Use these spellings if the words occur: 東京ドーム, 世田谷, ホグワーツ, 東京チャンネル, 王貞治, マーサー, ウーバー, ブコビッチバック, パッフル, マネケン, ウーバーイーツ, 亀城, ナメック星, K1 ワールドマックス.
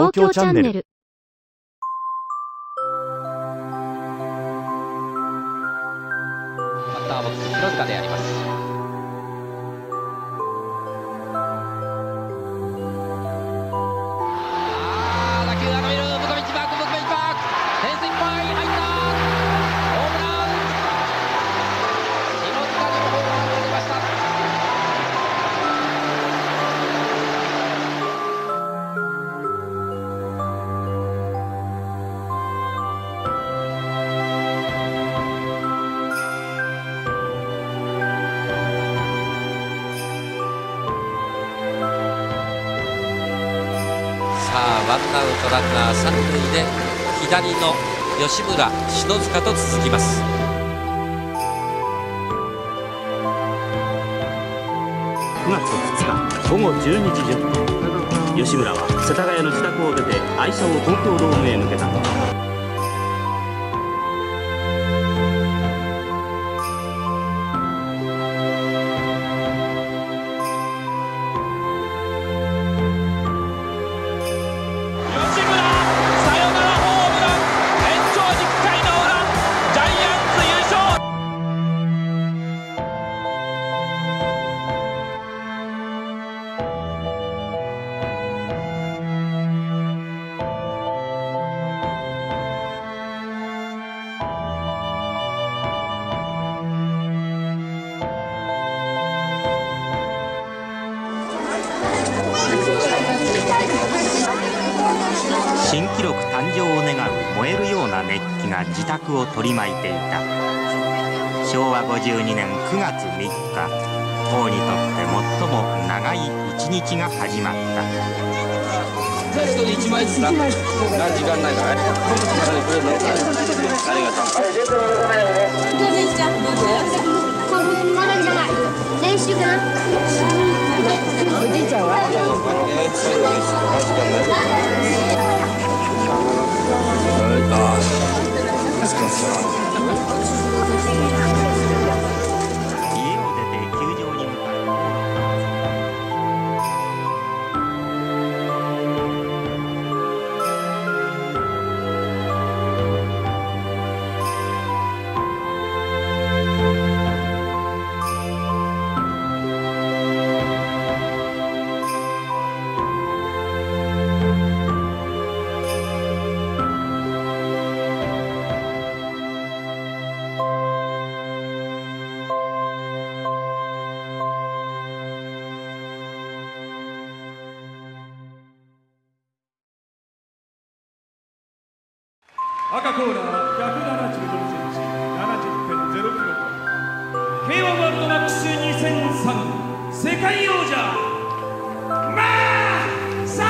東京チャンネル。バッターボックス黒塚であります。打球が伸びる。ブコビッチバック、ブコビッチバック。フェンスいっぱい入った。ホームラン。篠塚にもホームランが出ました。ワンアウトランナー三塁で左の吉村、篠塚と続きます。9月2日午後12時10分、吉村は世田谷の自宅を出て愛車を東京ドームへ抜けた。新記録誕生を願う燃えるような熱気が自宅を取り巻いていた。昭和52年9月3日、王にとって最も長い一日が始まった。1枚ずつな、時間ないからね。ありがとう。まだじゃない、練習かな。おじいちゃんは家を出て90秒に向かう。赤コーナー174cm、70.0kg、 K1 ワールドマックス2003世界王者、マーサー